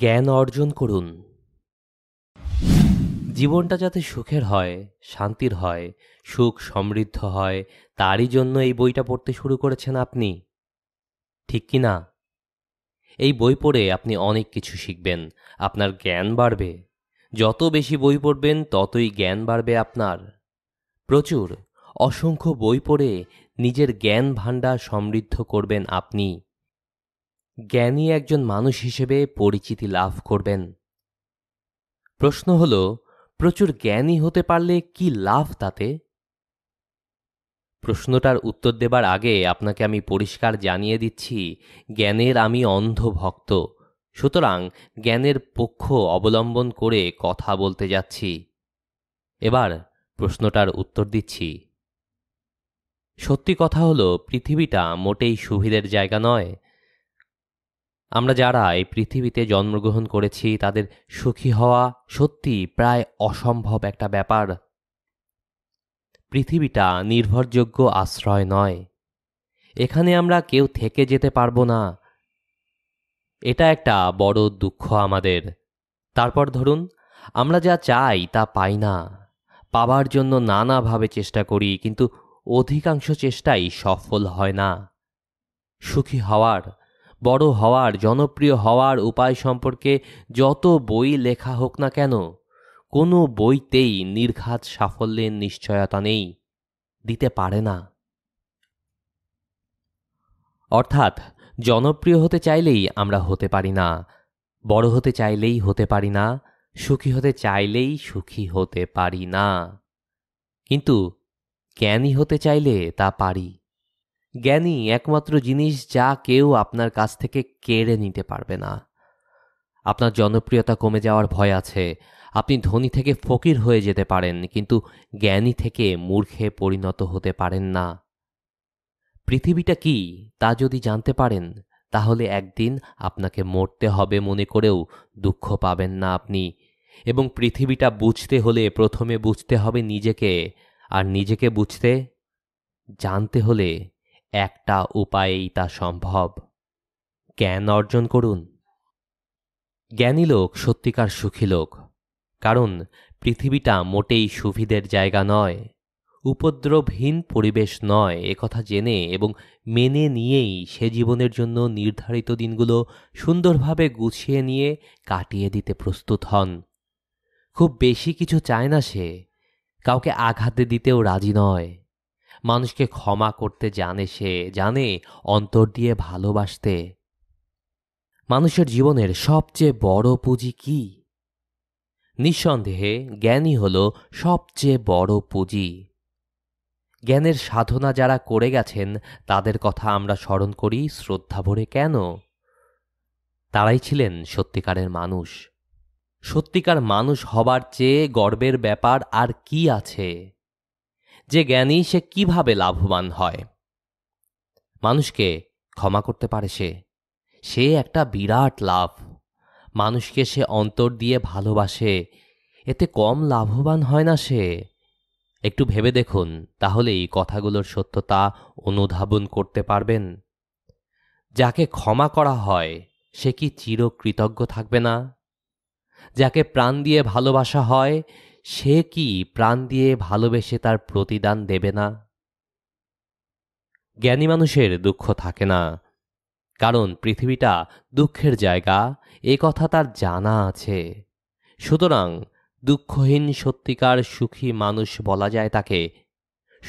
ज्ञान अर्जन करुन। जीवनटा जाते सुखेर हय, शांतिर हय, सुख समृद्ध हय, तारই জন্য এই বইটা পড়তে শুরু করেছেন আপনি, ঠিক কি না? এই বই পড়ে আপনি অনেক কিছু শিখবেন, আপনার জ্ঞান বাড়বে। যত বেশি বই পড়বেন ততই জ্ঞান বাড়বে আপনার। প্রচুর অসংখ্য বই পড়ে নিজের জ্ঞান ভাণ্ডার সমৃদ্ধ করবেন আপনি। জ্ঞানী একজন মানুষ হিসেবে পরিচিতি লাভ করবেন। প্রশ্ন হলো, প্রচুর জ্ঞানী হতে পারলে কি লাভ তাতে? প্রশ্নটার উত্তর দেবার আগে আপনাকে আমি পরিষ্কার জানিয়ে দিচ্ছি, জ্ঞানের আমি অন্ধ ভক্ত। সুতরাং জ্ঞানের পক্ষ অবলম্বন করে কথা বলতে যাচ্ছি। এবার প্রশ্নটার উত্তর দিচ্ছি। সত্যি কথা হলো, পৃথিবীটা মোটেই সুবিধের জায়গা নয়। আমরা যারা এই পৃথিবীতে জন্মগ্রহণ করেছি তাদের সুখী হওয়া সত্যি প্রায় অসম্ভব একটা ব্যাপার। পৃথিবীটা নির্ভরযোগ্য আশ্রয় নয়, এখানে আমরা কেউ থেকে যেতে পারবো না। এটা একটা বড় দুঃখ আমাদের। তারপর ধরুন, আমরা যা চাই তা পাই না, পাবার জন্য নানাভাবে চেষ্টা করি, কিন্তু অধিকাংশ চেষ্টাই সফল হয় না। সুখী হওয়ার, বড় হওয়ার, জনপ্রিয় হওয়ার উপায় সম্পর্কে যত বই লেখা হোক না কেন, কোনো বইতেই নির্ঘাত সাফল্যের নিশ্চয়তা নেই, দিতে পারে না। অর্থাৎ জনপ্রিয় হতে চাইলেই আমরা হতে পারি না, বড় হতে চাইলেই হতে পারি না, সুখী হতে চাইলেই সুখী হতে পারি না, কিন্তু জ্ঞানী হতে চাইলে তা পারি। জ্ঞানী একমাত্র জিনিস যা কেউ আপনার কাছ থেকে কেড়ে নিতে পারবে না। আপনার জনপ্রিয়তা কমে যাওয়ার ভয় আছে, আপনি ধনী থেকে ফকির হয়ে যেতে পারেন, কিন্তু জ্ঞানী থেকে মূর্খে পরিণত হতে পারেন না। পৃথিবীটা কি তা যদি জানতে পারেন, তাহলে একদিন আপনাকে মরতে হবে মনে করেও দুঃখ পাবেন না আপনি। এবং পৃথিবীটা বুঝতে হলে প্রথমে বুঝতে হবে নিজেকে, আর নিজেকে বুঝতে, জানতে হলে একটা উপায়েই তা সম্ভব, জ্ঞান অর্জন করুন। জ্ঞানী লোক সত্যিকার সুখী লোক, কারণ পৃথিবীটা মোটেই সুবিধের জায়গা নয়, উপদ্রবহীন পরিবেশ নয়। একথা জেনে এবং মেনে নিয়েই সে জীবনের জন্য নির্ধারিত দিনগুলো সুন্দরভাবে গুছিয়ে নিয়ে কাটিয়ে দিতে প্রস্তুত হন। খুব বেশি কিছু চায় না সে, কাউকে আঘাত দিতেও রাজি নয়, মানুষকে ক্ষমা করতে জানে সে, জানে অন্তর দিয়ে ভালোবাসতে। মানুষের জীবনের সবচেয়ে বড় পুঁজি কি? নিঃসন্দেহে জ্ঞানই হল সবচেয়ে বড় পুঁজি। জ্ঞানের সাধনা যারা করে গেছেন তাদের কথা আমরা স্মরণ করি শ্রদ্ধা ভরে কেন? তারাই ছিলেন সত্যিকারের মানুষ। সত্যিকার মানুষ হবার চেয়ে গর্বের ব্যাপার আর কি আছে? যে জ্ঞানী, সে কিভাবে লাভবান হয়? মানুষকে ক্ষমা করতে পারে সে, সে একটা বিরাট লাভ। মানুষকে সে অন্তর দিয়ে ভালোবাসে, এতে কম লাভবান হয় না সে? একটু ভেবে দেখুন, তাহলে এই কথাগুলোর সত্যতা অনুধাবন করতে পারবেন। যাকে ক্ষমা করা হয় সে কি চিরকৃতজ্ঞ থাকবে না? যাকে প্রাণ দিয়ে ভালোবাসা হয় সে কি প্রাণ দিয়ে ভালোবেসে তার প্রতিদান দেবে না? জ্ঞানী মানুষের দুঃখ থাকে না, কারণ পৃথিবীটা দুঃখের জায়গা, এ কথা তার জানা আছে। সুতরাং দুঃখহীন সত্যিকার সুখী মানুষ বলা যায় তাকে।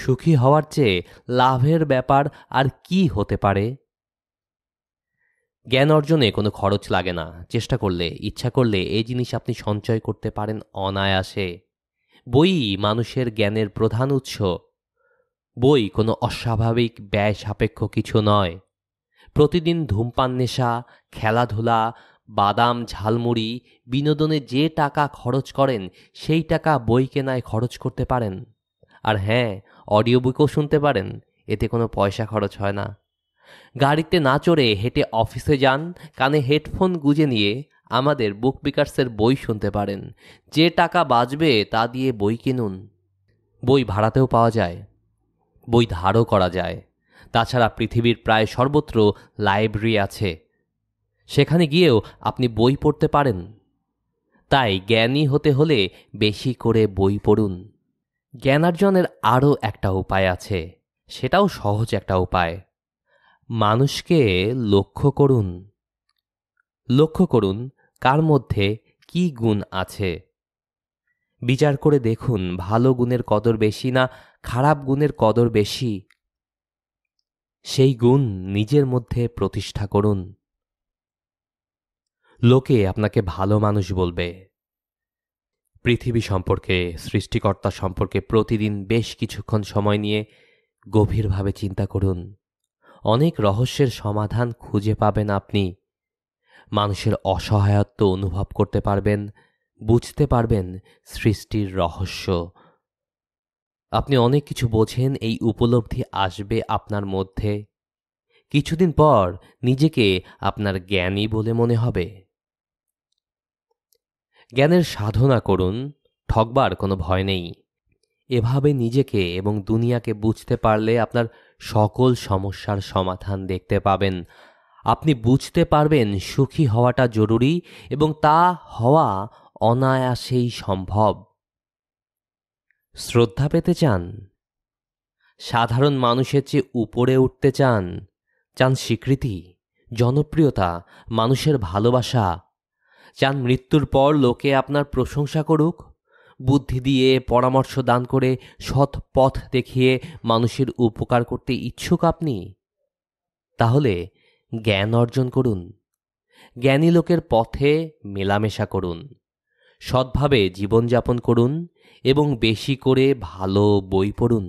সুখী হওয়ার চেয়ে লাভের ব্যাপার আর কি হতে পারে? জ্ঞান অর্জনে কোনো খরচ লাগে না, চেষ্টা করলে, ইচ্ছা করলে এই জিনিস আপনি সঞ্চয় করতে পারেন অনায়াসে। বই মানুষের জ্ঞানের প্রধান উৎস। বই কোনো অস্বাভাবিক ব্যয় সাপেক্ষ কিছু নয়। প্রতিদিন ধূমপান, নেশা, খেলাধুলা, বাদাম, ঝালমুড়ি, বিনোদনে যে টাকা খরচ করেন সেই টাকা বই কেনায় খরচ করতে পারেন। আর হ্যাঁ, অডিও বুকও শুনতে পারেন, এতে কোনো পয়সা খরচ হয় না। গাড়িতে না চড়ে হেঁটে অফিসে যান, কানে হেডফোন গুঁজে নিয়ে আমাদের বুক বিকার্সের বই শুনতে পারেন। যে টাকা বাঁচবে তা দিয়ে বই কিনুন। বই ভাড়াতেও পাওয়া যায়, বই ধারও করা যায়। তাছাড়া পৃথিবীর প্রায় সর্বত্র লাইব্রেরি আছে। সেখানে গিয়েও আপনি বই পড়তে পারেন। তাই জ্ঞানী হতে হলে বেশি করে বই পড়ুন। জ্ঞানার্জনের আরও একটা উপায় আছে, সেটাও সহজ একটা উপায়। মানুষকে লক্ষ্য করুন। লক্ষ্য করুন কার মধ্যে কি গুণ আছে। বিচার করে দেখুন ভালো গুণের কদর বেশি না খারাপ গুণের কদর বেশি। সেই গুণ নিজের মধ্যে প্রতিষ্ঠা করুন। লোকে আপনাকে ভালো মানুষ বলবে। পৃথিবী সম্পর্কে, সৃষ্টিকর্তা সম্পর্কে প্রতিদিন বেশ কিছুক্ষণ সময় নিয়ে গভীরভাবে চিন্তা করুন। অনেক রহস্যের সমাধান খুঁজে পাবেন আপনি। মানুষের অসহায়ত্ব অনুভব করতে পারবেন, বুঝতে পারবেন সৃষ্টির রহস্য। আপনি অনেক কিছু বোঝেন, এই উপলব্ধি আসবে আপনার মধ্যে। কিছুদিন পর নিজেকে আপনার জ্ঞানী বলে মনে হবে। জ্ঞানের সাধনা করুন, ঠকবার কোনো ভয় নেই। এভাবে নিজেকে এবং দুনিয়াকে বুঝতে পারলে আপনার সকল সমস্যার সমাধান দেখতে পাবেন। আপনি বুঝতে পারবেন সুখী হওয়াটা জরুরি এবং তা হওয়া অনায়াসেই সম্ভব। শ্রদ্ধা পেতে চান, সাধারণ মানুষের চেয়ে উপরে উঠতে চান, চান স্বীকৃতি, জনপ্রিয়তা, মানুষের ভালোবাসা, চান মৃত্যুর পর লোকে আপনার প্রশংসা করুক। বুদ্ধি দিয়ে, পরামর্শ দান করে, সৎ পথ দেখিয়ে মানুষের উপকার করতে ইচ্ছুক আপনি। তাহলে জ্ঞান অর্জন করুন, জ্ঞানী লোকের পথে মেলামেশা করুন, সৎভাবে জীবনযাপন করুন এবং বেশি করে ভালো বই পড়ুন।